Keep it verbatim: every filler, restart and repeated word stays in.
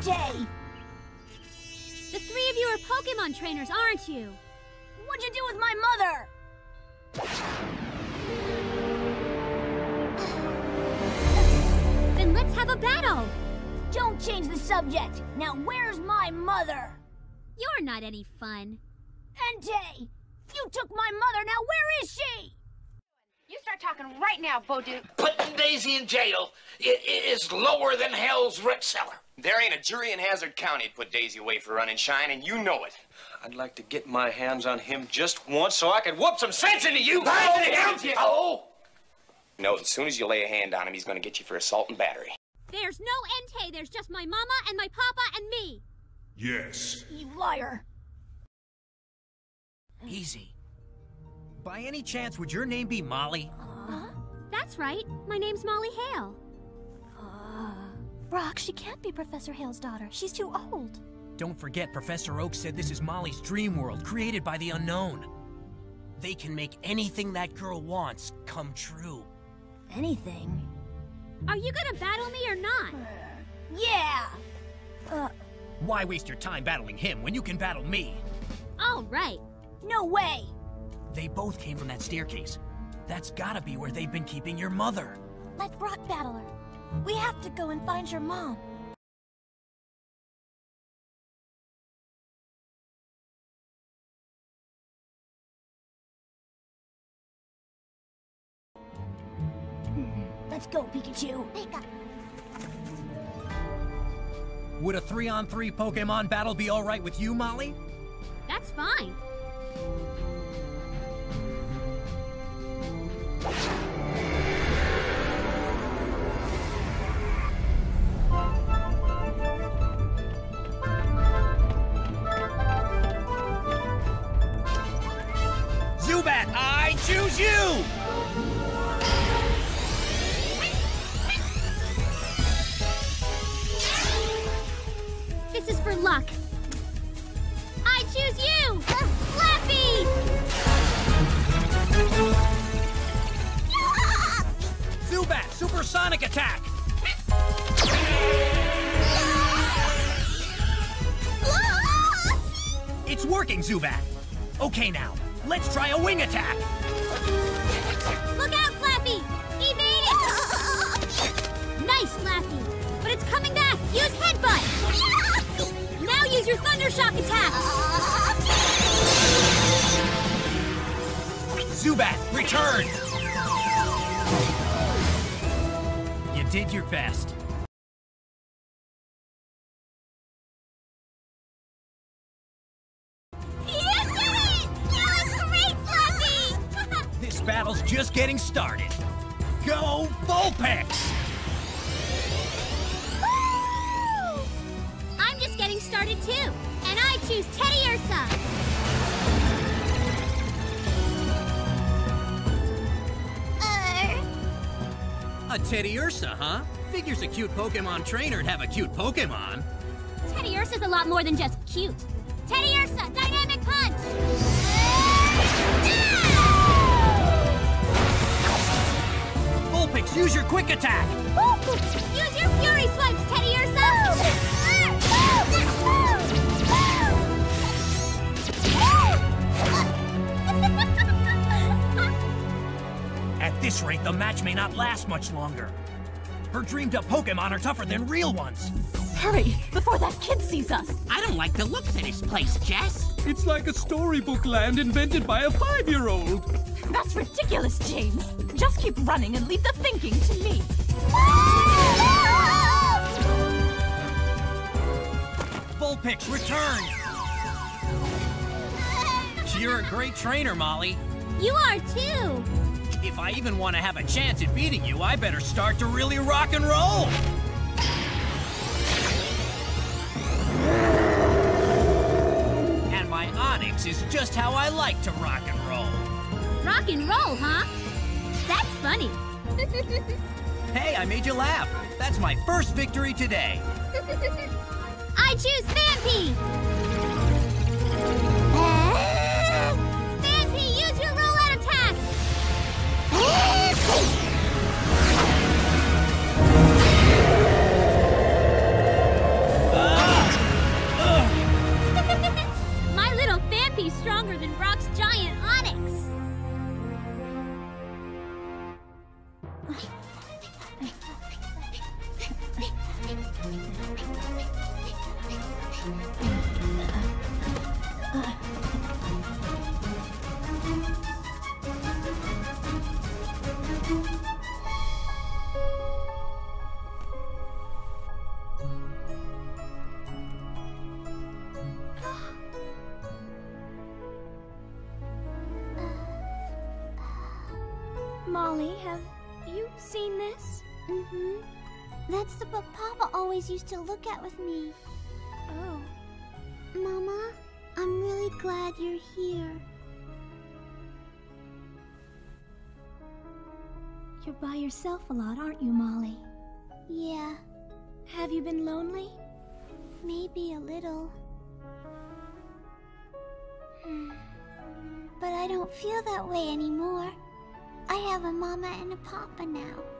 Entei! The three of you are Pokémon trainers, aren't you? What'd you do with my mother? Then let's have a battle! Don't change the subject! Now where's my mother? You're not any fun. Entei! You took my mother, now where is she? You start talking right now, Bodu. Putting Daisy in jail it, it is lower than hell's rent cellar. There ain't a jury in Hazard County to put Daisy away for run and shine, and you know it. I'd like to get my hands on him just once so I could whoop some sense into you. Oh, you. Oh. No, as soon as you lay a hand on him, he's going to get you for assault and battery. There's no Entei. There's just my mama and my papa and me. Yes. You liar. Easy. By any chance, would your name be Molly? Uh, that's right. My name's Molly Hale. Uh, Brock, she can't be Professor Hale's daughter. She's too old. Don't forget, Professor Oak said this is Molly's dream world, created by the unknown. They can make anything that girl wants come true. Anything? Are you gonna battle me or not? Uh, yeah! Uh, Why waste your time battling him when you can battle me? All right. No way! They both came from that staircase. That's gotta be where they've been keeping your mother. Let Brock battle her. We have to go and find your mom. Let's go, Pikachu. Pika. Would a three on three Pokémon battle be all right with you, Molly? That's fine. Zubat, I choose you! This is for luck. I choose you, Flaaffy! Zubat, supersonic attack! It's working, Zubat. Okay, now, let's try a wing attack. Look out, Flaaffy! Evade it! Nice, Flaaffy. But it's coming back. Use headbutt! Now use your Thundershock attack! Zubat, return! You did your best. You did it! That was great, Flaaffy! This battle's just getting started. Go, Vulpix! Getting started too, and I choose Teddiursa. Uh. A Teddiursa, huh? Figures a cute Pokemon trainer'd have a cute Pokemon. Teddiursa's a lot more than just cute. Teddiursa, dynamic punch. Ah! Vulpix, use your quick attack. Woo! Use your fury swipes, Teddiursa. At this rate, the match may not last much longer. Her dreamed-up Pokémon are tougher than real ones. Hurry, before that kid sees us. I don't like the look of this place, Jess. It's like a storybook land invented by a five-year-old. That's ridiculous, James. Just keep running and leave the thinking to me. Vulpix, return! You're a great trainer, Molly. You are, too! If I even want to have a chance at beating you, I better start to really rock and roll! And my Onix is just how I like to rock and roll. Rock and roll, huh? That's funny. Hey, I made you laugh. That's my first victory today. I choose Vampy! Uh... Vampy, use your rollout attack! Uh... Molly, have you seen this? Mm-hmm. That's the book Papa always used to look at with me. Oh. Mama, I'm really glad you're here. You're by yourself a lot, aren't you, Molly? Yeah. Have you been lonely? Maybe a little. Hmm. But I don't feel that way anymore. I have a mama and a papa now.